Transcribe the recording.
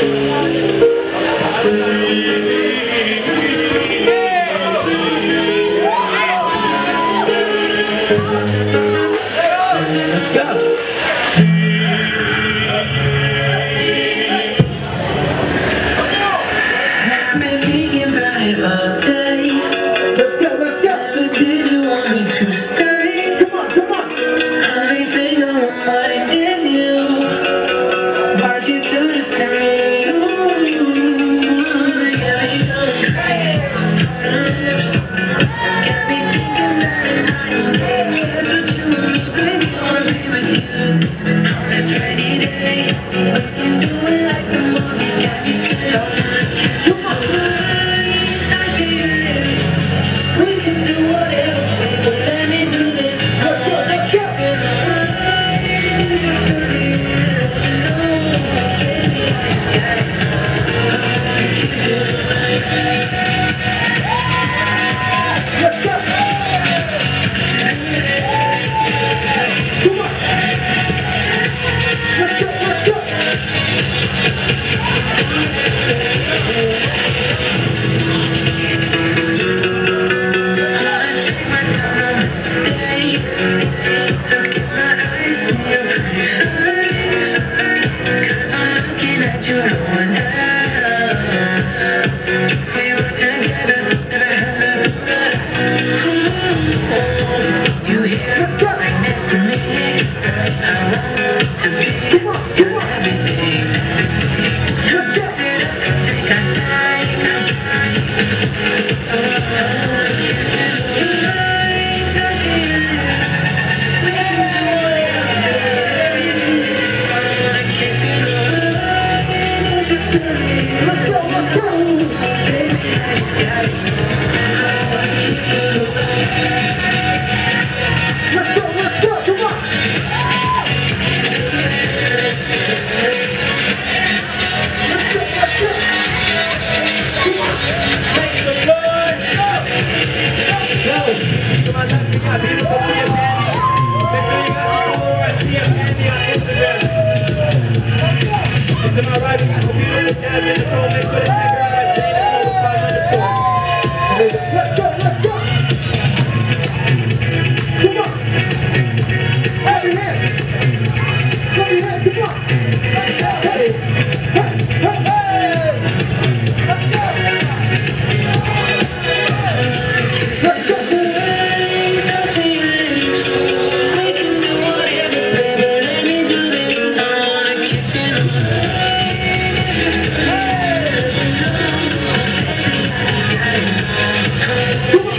Let's go. Come on.